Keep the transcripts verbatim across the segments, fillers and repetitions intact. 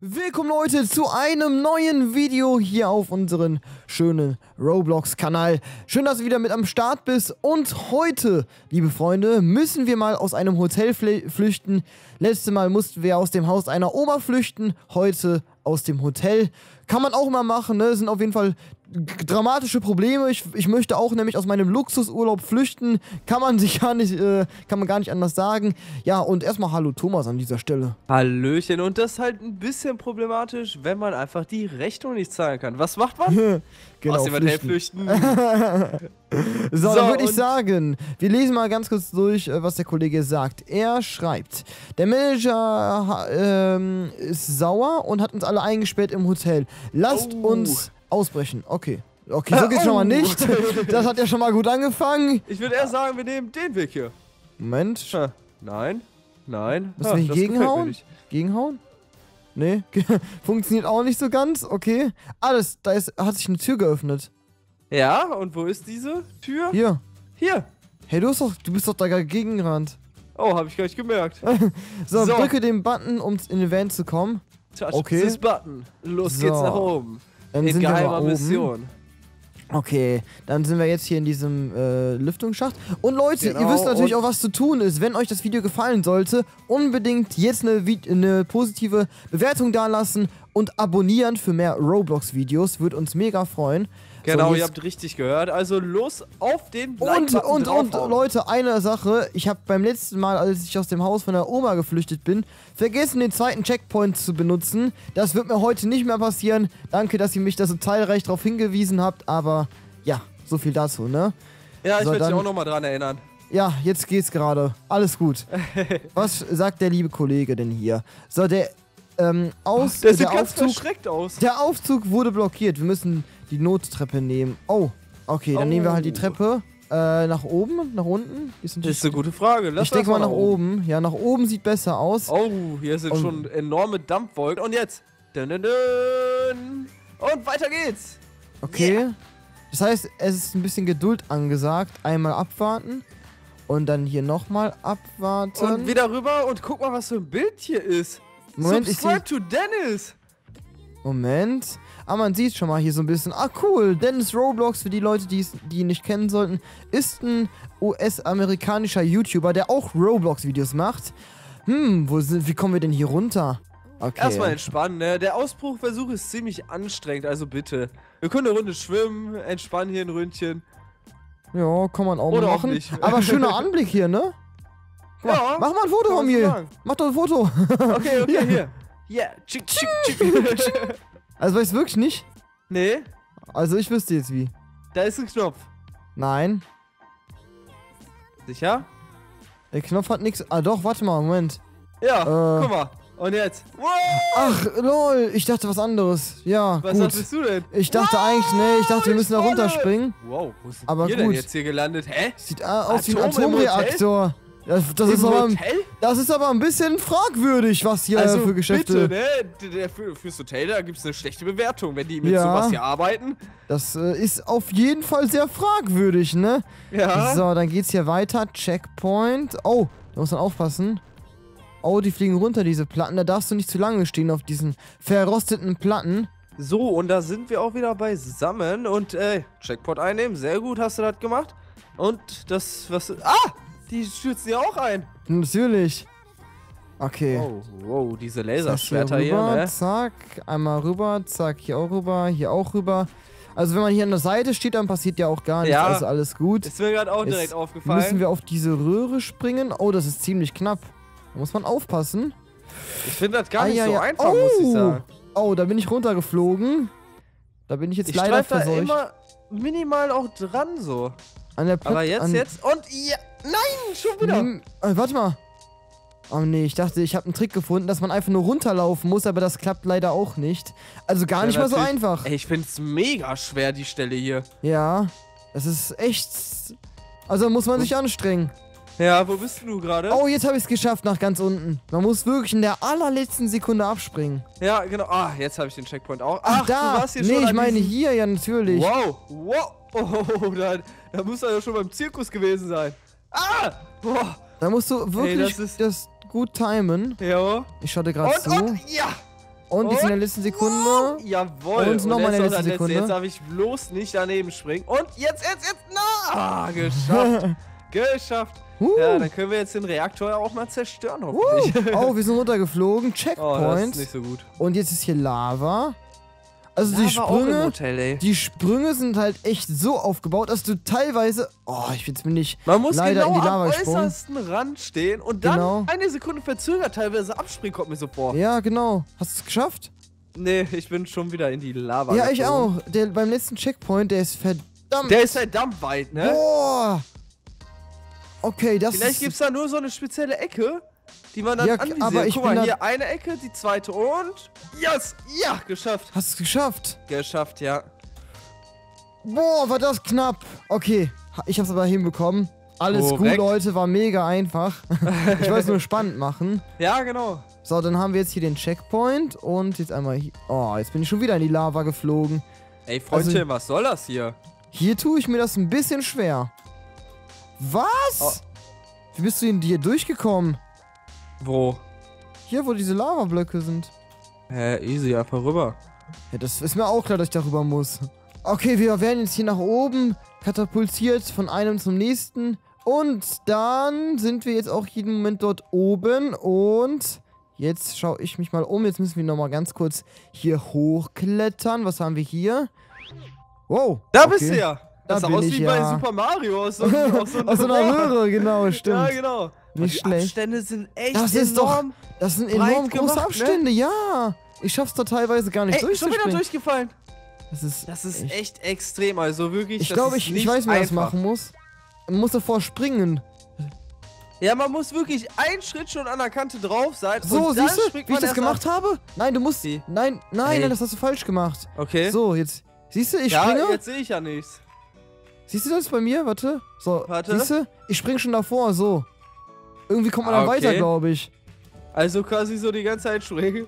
Willkommen Leute zu einem neuen Video hier auf unserem schönen Roblox-Kanal. Schön, dass du wieder mit am Start bist und heute, liebe Freunde, müssen wir mal aus einem Hotel fl- flüchten. Letztes Mal mussten wir aus dem Haus einer Oma flüchten, heute aus dem Hotel. Kann man auch mal machen, ne? Das sind auf jeden Fall dramatische Probleme. Ich, ich möchte auch nämlich aus meinem Luxusurlaub flüchten. Kann man sich gar nicht, äh, kann man gar nicht anders sagen. Ja, und erstmal hallo Thomas an dieser Stelle. Hallöchen, und das ist halt ein bisschen problematisch, wenn man einfach die Rechnung nicht zahlen kann. Was macht man? Genau, aus dem Hotel flüchten. So, so, dann würde ich sagen, wir lesen mal ganz kurz durch, was der Kollege sagt. Er schreibt, der Manager ähm, ist sauer und hat uns alle eingesperrt im Hotel. Lasst oh. uns ausbrechen. Okay. Okay, so geht's oh. schon mal nicht. Das hat ja schon mal gut angefangen. Ich würde eher sagen, wir nehmen den Weg hier. Moment. Ha. Nein. Nein. Müssen ha, wir hier gegenhauen? Gegenhauen? Nee. Funktioniert auch nicht so ganz. Okay. Alles, da ist, hat sich eine Tür geöffnet. Ja, und wo ist diese Tür? Hier. Hier. Hey, du, hast doch, du bist doch da dagegen gerannt. Oh, hab ich gar nicht gemerkt. so, so, drücke den Button, um in den Van zu kommen. Touch okay. this Button. Los so. geht's nach oben. Dann in sind geheimer wir Mission. Okay, dann sind wir jetzt hier in diesem äh, Lüftungsschacht. Und Leute, genau, ihr wisst natürlich auch, was zu tun ist. Wenn euch das Video gefallen sollte, unbedingt jetzt eine, eine positive Bewertung dalassen und abonnieren für mehr Roblox-Videos. Würde uns mega freuen. Genau, so, ihr habt richtig gehört. Also los auf den Like-Button Und, und, und, Leute, eine Sache. Ich habe beim letzten Mal, als ich aus dem Haus von der Oma geflüchtet bin, vergessen, den zweiten Checkpoint zu benutzen. Das wird mir heute nicht mehr passieren. Danke, dass ihr mich da so teilreich darauf hingewiesen habt. Aber, ja, so viel dazu, ne? Ja, ich so, werde dich auch nochmal dran erinnern. Ja, jetzt geht's gerade. Alles gut. Was sagt der liebe Kollege denn hier? So, der... Ähm, aus, Ach, der sieht der ganz Aufzug, verschreckt aus. Der Aufzug wurde blockiert. Wir müssen die Nottreppe nehmen. Oh, okay, dann oh. nehmen wir halt die Treppe. Äh, nach oben? Nach unten? Ist das ist eine gute Frage. Lass ich denke mal nach oben. oben. Ja, nach oben sieht besser aus. Oh, hier sind und schon enorme Dampfwolken. Und jetzt. Dun, dun, dun. Und weiter geht's. Okay. Yeah. Das heißt, es ist ein bisschen Geduld angesagt. Einmal abwarten. Und dann hier nochmal abwarten. Und wieder rüber. Und guck mal, was für ein Bild hier ist. Moment, Subscribe ich to Dennis! Moment. Ah, man sieht schon mal hier so ein bisschen. Ah, cool. Dennis Roblox, für die Leute, die ihn nicht kennen sollten, ist ein U S-amerikanischer YouTuber, der auch Roblox-Videos macht. Hm, wo sind, wie kommen wir denn hier runter? Okay. Erstmal entspannen, ne? Der Ausbruchversuch ist ziemlich anstrengend, also bitte. Wir können eine Runde schwimmen, entspannen hier ein Ründchen. Ja, kann man auch Oder machen. Auch nicht. Aber schöner Anblick hier, ne? Mach, ja, mach mal ein Foto von mir. Mach doch ein Foto. Okay, okay, ja. hier. Ja, yeah. Tschick, tschick, tschick. Also weiß ich wirklich nicht? Nee. Also ich wüsste jetzt wie. Da ist ein Knopf. Nein. Sicher? Der Knopf hat nichts. Ah doch, warte mal, Moment. Ja, äh. guck mal. Und jetzt. Wow. Ach, lol. Ich dachte was anderes. Ja, Was gut. dachtest du denn? Ich dachte wow, eigentlich, nee, ich dachte, wir müssen da runterspringen. Wow, wo sind wir denn jetzt hier gelandet? Hä? Sieht aus wie ein Atomreaktor. Das, das, ist aber, das ist aber ein bisschen fragwürdig, was hier also für Geschäfte... Bitte, ne? Für, fürs Hotel, da gibt es eine schlechte Bewertung, wenn die mit ja. sowas hier arbeiten. Das äh, ist auf jeden Fall sehr fragwürdig, ne? Ja. So, dann geht's hier weiter. Checkpoint. Oh, da muss man aufpassen. Oh, die fliegen runter, diese Platten. Da darfst du nicht zu lange stehen auf diesen verrosteten Platten. So, und da sind wir auch wieder beisammen. Und, äh, Checkpoint einnehmen. Sehr gut, hast du das gemacht. Und das, was... Ah! Die stürzen ja auch ein. Natürlich. Okay. Oh, wow, diese Laserschwerter hier, rüber, hier, ne? Zack, einmal rüber, zack, hier auch rüber, hier auch rüber. Also wenn man hier an der Seite steht, dann passiert ja auch gar nichts. Ja. Also alles gut. Ist mir gerade auch Jetzt direkt aufgefallen. Müssen wir auf diese Röhre springen? Oh, das ist ziemlich knapp. Da muss man aufpassen. Ich finde das gar ah, nicht ja, so ja. einfach, oh. muss ich sagen. Oh, da bin ich runtergeflogen. Da bin ich jetzt ich leider verseucht. Ich da immer minimal auch dran so. An der Pl Aber jetzt, an jetzt und ja. Nein, schon wieder. Hm, äh, warte mal. Oh nee, ich dachte, ich habe einen Trick gefunden, dass man einfach nur runterlaufen muss, aber das klappt leider auch nicht. Also gar ja, nicht mal so einfach. Ey, ich find's mega schwer, die Stelle hier. Ja, das ist echt... Also muss man hm. sich anstrengen. Ja, wo bist du gerade? Oh, jetzt habe ich es geschafft nach ganz unten. Man muss wirklich in der allerletzten Sekunde abspringen. Ja, genau. Ah, jetzt habe ich den Checkpoint auch. Ach, Ach da. Du warst hier nee, schon ich meine diesen... hier, ja natürlich. Wow, wow. Oh, da, da muss er ja schon beim Zirkus gewesen sein. Ah! Boah. Da musst du wirklich Ey, das, das gut timen. Ja. Ich schaute gerade zu. Und, ja! Und, und? Jetzt in der letzten Sekunde. Wow. Jawohl. Und nochmal in der letzten Sekunde. Letzte. Jetzt darf ich bloß nicht daneben springen. Und jetzt, jetzt, jetzt. Na, ah, geschafft. Geschafft. Uh. Ja, dann können wir jetzt den Reaktor auch mal zerstören, hoffentlich. Uh. Oh, wir sind runtergeflogen. Checkpoint. Oh, das ist nicht so gut. Und jetzt ist hier Lava. Also Lava die Sprünge, Hotel, die Sprünge sind halt echt so aufgebaut, dass du teilweise, oh, ich jetzt bin nicht man muss leider genau in die Lava am gesprungen. Äußersten Rand stehen und dann genau. eine Sekunde verzögert teilweise abspringen, kommt mir so vor. Ja, genau. Hast du es geschafft? Nee, ich bin schon wieder in die Lava. Ja, gekommen. Ich auch. Der beim letzten Checkpoint, der ist verdammt. Der ist verdammt weit, ne? Boah. Okay, das vielleicht gibt es da nur so eine spezielle Ecke, die man dann ja, anvisiert. Aber ich Guck mal, hier eine Ecke, die zweite und... Yes! Ja, geschafft! Hast du es geschafft? Geschafft, ja. Boah, war das knapp. Okay, ich hab's aber hinbekommen. Alles oh, gut, weg. Leute, war mega einfach. Ich wollte es nur spannend machen. Ja, genau. So, dann haben wir jetzt hier den Checkpoint und jetzt einmal hier... Oh, jetzt bin ich schon wieder in die Lava geflogen. Ey, Freundchen, also, was soll das hier? Hier tue ich mir das ein bisschen schwer. Was? Oh. Wie bist du denn hier durchgekommen? Wo? Hier, wo diese Lavablöcke sind. Hä, äh, easy, einfach rüber. Ja, das ist mir auch klar, dass ich darüber muss. Okay, wir werden jetzt hier nach oben katapultiert von einem zum nächsten. Und dann sind wir jetzt auch jeden Moment dort oben. Und jetzt schaue ich mich mal um. Jetzt müssen wir nochmal ganz kurz hier hochklettern. Was haben wir hier? Wow. Da okay. bist du ja. Das da sah aus ich, wie ja. bei Super Mario. Aus so, aus so, aus so einer Röhre, genau, stimmt. Ja, genau. Nicht schlecht. Die Abstände sind echt das ist enorm doch, Das sind enorm große gemacht, Abstände, ne? Ja. Ich schaff's da teilweise gar nicht durchzuspringen. Ich bin schon wieder durchgefallen. Das ist, das ist echt, echt extrem, also wirklich. Ich glaube, ich, ich weiß, wie man das machen muss. Man muss davor springen. Ja, man muss wirklich einen Schritt schon an der Kante drauf sein. So, und siehst dann du, wie ich das gemacht ab. habe? Nein, du musst... Nein, nein, nein, hey. das hast du falsch gemacht. Okay. So, jetzt... Siehst du, ich ja, springe? Ja, jetzt sehe ich ja nichts. Siehst du das bei mir? Warte. So, Warte. siehst du? Ich springe schon davor, so. Irgendwie kommt man ah, dann okay. weiter, glaube ich. Also quasi so die ganze Zeit springen.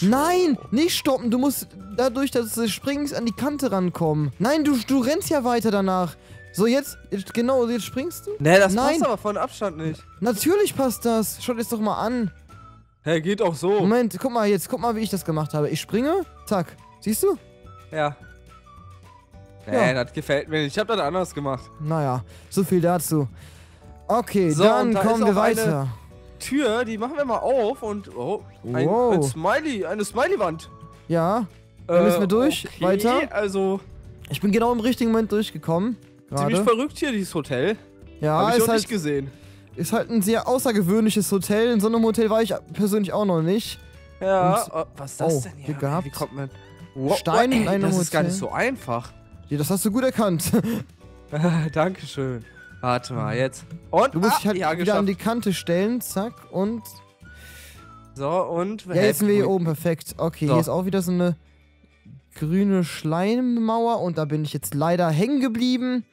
Nein, nicht stoppen. Du musst dadurch, dass du springst, an die Kante rankommen. Nein, du, du rennst ja weiter danach. So, jetzt, genau, jetzt springst du. Nee, das Nein. passt aber von Abstand nicht. Natürlich passt das. Schaut jetzt doch mal an. Hä, hey, geht auch so. Moment, guck mal jetzt, guck mal, wie ich das gemacht habe. Ich springe, zack. Siehst du? Ja. Nee, ja. das gefällt mir nicht. Ich habe das anders gemacht. Naja, so viel dazu. Okay, so, dann da kommen wir weiter. Tür, die machen wir mal auf und oh, ein, wow. ein Smiley, eine Smiley-Wand. Ja, äh, müssen wir durch, okay, weiter. Also, ich bin genau im richtigen Moment durchgekommen. Ziemlich verrückt hier, dieses Hotel. Ja, habe ich noch halt, nicht gesehen. Ist halt ein sehr außergewöhnliches Hotel. In so einem Hotel war ich persönlich auch noch nicht. Ja, und, oh, was ist das oh, denn hier? Gehabt. Wie kommt man? Wow, Stein in einem Hotel. Das ist gar nicht so einfach. Ja, das hast du gut erkannt. Dankeschön. Warte mal, jetzt. Und du musst ah, dich halt ja, wieder geschafft. an die Kante stellen, zack, und... So, und... Ja, jetzt sind wir hier oben, perfekt. Okay, so. Hier ist auch wieder so eine grüne Schleimmauer und da bin ich jetzt leider hängen geblieben.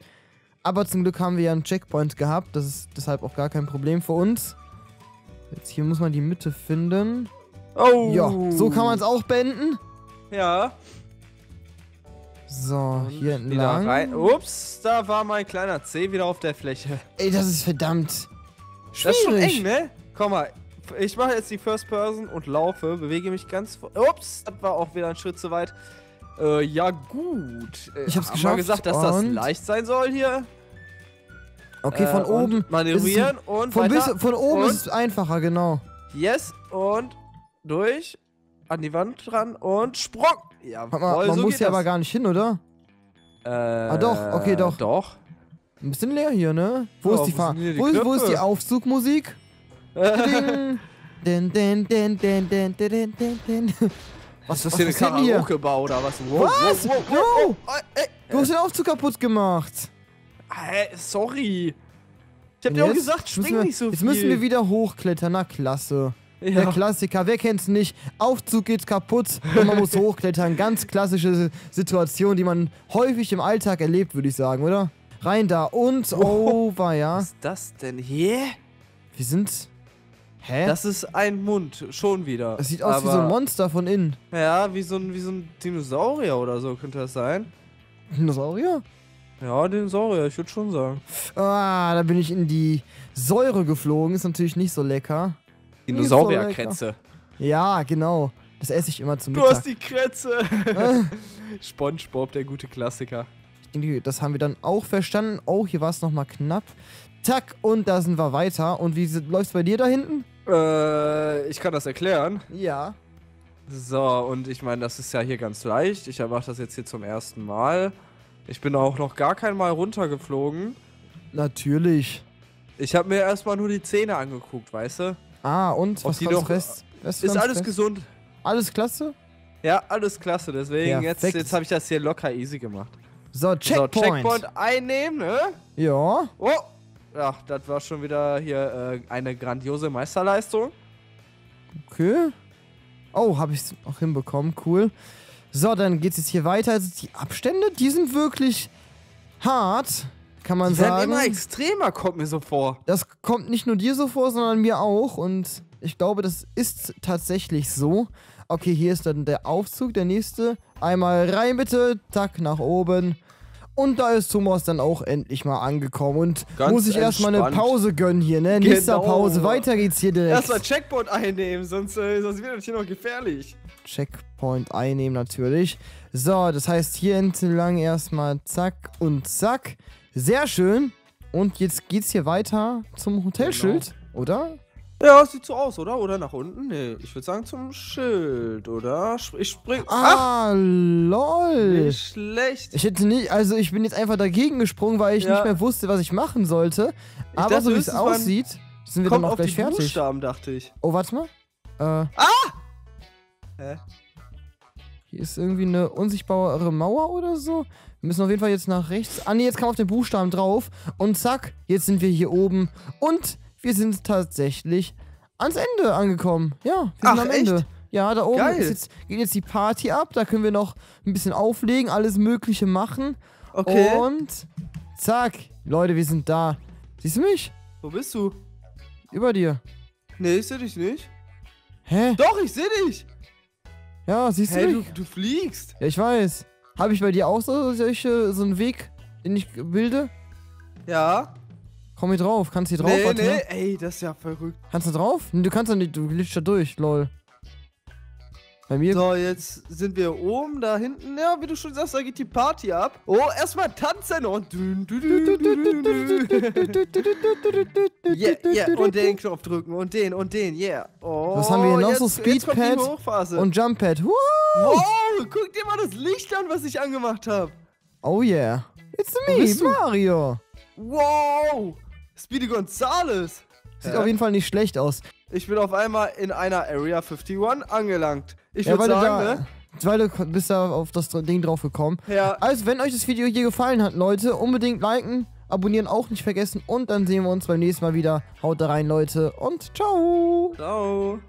Aber zum Glück haben wir ja einen Checkpoint gehabt, das ist deshalb auch gar kein Problem für uns. Jetzt hier muss man die Mitte finden. Oh! Ja, so kann man es auch beenden. Ja. So, und hier entlang. Rein. Ups, da war mein kleiner Zeh wieder auf der Fläche. Ey, das ist verdammt schwierig. Das ist schon eng, ne? Komm mal, ich mache jetzt die First Person und laufe, bewege mich ganz... Ups, das war auch wieder ein Schritt zu weit. Äh, ja gut. Ich hab's geschafft. Ich hab mal gesagt, dass das leicht sein soll hier. Okay, von äh, oben. Manövrieren ist, und von, weiter. Bis, von oben und ist es einfacher, genau. Yes, und durch, an die Wand dran und Sprung. Ja, man so muss ja aber gar nicht hin, oder? Äh, ah doch, okay, doch. Doch. Ein bisschen leer hier, ne? Wo, oh, ist, die Fahr die wo, ist, wo ist die Aufzugmusik? den, den, den, den, den, den, den. Was, was ist das hier, eine Karaoke-Bar oder was? Wow, was? Wow, wow, wow, wow. Äh, du hast den Aufzug kaputt gemacht. Äh, sorry. Ich hab dir auch gesagt, spring nicht so viel. Jetzt müssen wir wieder hochklettern, na klasse. Ja. Der Klassiker, wer kennt's nicht? Aufzug geht kaputt und man muss hochklettern. Ganz klassische Situation, die man häufig im Alltag erlebt, würde ich sagen, oder? Rein da und oh, over, ja. Was ist das denn hier? Wir sind... Hä? Das ist ein Mund, schon wieder. Das sieht aus aber wie so ein Monster von innen. Ja, wie so ein, wie so ein Dinosaurier oder so könnte das sein. Dinosaurier? Ja, Dinosaurier, ich würde schon sagen. Ah, da bin ich in die Säure geflogen, ist natürlich nicht so lecker. Dinosaurierkrätze. Ja, genau. Das esse ich immer zum Mittag. Du hast die Krätze! Ah. Spongebob, der gute Klassiker. Das haben wir dann auch verstanden. Oh, hier war es nochmal knapp. Tack, und da sind wir weiter. Und wie läuft's bei dir da hinten? Äh, ich kann das erklären. Ja. So, und ich meine, das ist ja hier ganz leicht. Ich mache das jetzt hier zum ersten Mal. Ich bin auch noch gar kein Mal runtergeflogen. Natürlich. Ich habe mir erstmal nur die Zähne angeguckt, weißt du? Ah, und? Was die noch fest? Was ist alles fest? Gesund. Alles klasse? Ja, alles klasse. Deswegen, ja, jetzt, jetzt habe ich das hier locker easy gemacht. So, Checkpoint. So, Checkpoint einnehmen, ne? Ja. Oh. Ach, das war schon wieder hier äh, eine grandiose Meisterleistung. Okay. Oh, habe ich es noch hinbekommen. Cool. So, dann geht es jetzt hier weiter. Also die Abstände, die sind wirklich hart, kann man sagen. Die werden immer extremer, kommt mir so vor. Das kommt nicht nur dir so vor, sondern mir auch. Und ich glaube, das ist tatsächlich so. Okay, hier ist dann der Aufzug, der nächste. Einmal rein bitte, zack, nach oben. Und da ist Thomas dann auch endlich mal angekommen und ganz muss ich erstmal eine Pause gönnen hier, ne? Genau. Nächste Pause, weiter geht's hier direkt. Erstmal Checkpoint einnehmen, sonst, äh, sonst wird das hier noch gefährlich. Checkpoint einnehmen natürlich. So, das heißt hier entlang erstmal zack und zack. Sehr schön. Und jetzt geht's hier weiter zum Hotelschild, genau. Oder? Ja, sieht so aus, oder? Oder nach unten? Nee, ich würde sagen zum Schild, oder? Ich spring... Ah, ach, lol. Nicht schlecht. Ich hätte nicht... Also, ich bin jetzt einfach dagegen gesprungen, weil ich ja. nicht mehr wusste, was ich machen sollte. Ich Aber dachte, so wie es aussieht, sind wir dann auch gleich fertig. Buchstaben, dachte ich. Oh, warte mal. Äh, ah! Hä? Hier ist irgendwie eine unsichtbare Mauer oder so. Wir müssen auf jeden Fall jetzt nach rechts... Ah, nee, jetzt kann man auf den Buchstaben drauf. Und zack, jetzt sind wir hier oben. Und... Wir sind tatsächlich ans Ende angekommen. Ja, wir sind Ach, am Ende. Echt? Ja, da oben ist jetzt, geht jetzt die Party ab. Da können wir noch ein bisschen auflegen, alles Mögliche machen. Okay. Und zack. Leute, wir sind da. Siehst du mich? Wo bist du? Über dir. Nee, ich sehe dich nicht. Hä? Doch, ich sehe dich. Ja, siehst hey, du mich? Du, du fliegst. Ja, ich weiß. Habe ich bei dir auch so, solche, so einen Weg, den ich bilde? Ja. Komm hier drauf, kannst hier drauf, nee, warte. Nee, ey, das ist ja verrückt. Kannst du drauf? Du kannst ja nicht, du glitschst da durch, lol. Bei mir. So, jetzt sind wir oben, da hinten. Ja, wie du schon sagst, da geht die Party ab. Oh, erstmal tanzen und... Yeah, yeah, und den Knopf drücken und den und den, yeah. Oh, was haben wir hier noch? Jetzt, so Speedpad und Jumppad. Wow, wow, guck dir mal das Licht an, was ich angemacht habe. Oh yeah. It's me, Mario. Wow! Speedy Gonzales! Sieht ja. auf jeden Fall nicht schlecht aus. Ich bin auf einmal in einer Area einundfünfzig angelangt. Ich ja, würde sagen, da, ne? Weil du bist da auf das Ding drauf gekommen. Ja. Also, wenn euch das Video hier gefallen hat, Leute, unbedingt liken, abonnieren auch nicht vergessen. Und dann sehen wir uns beim nächsten Mal wieder. Haut da rein, Leute. Und ciao! Ciao!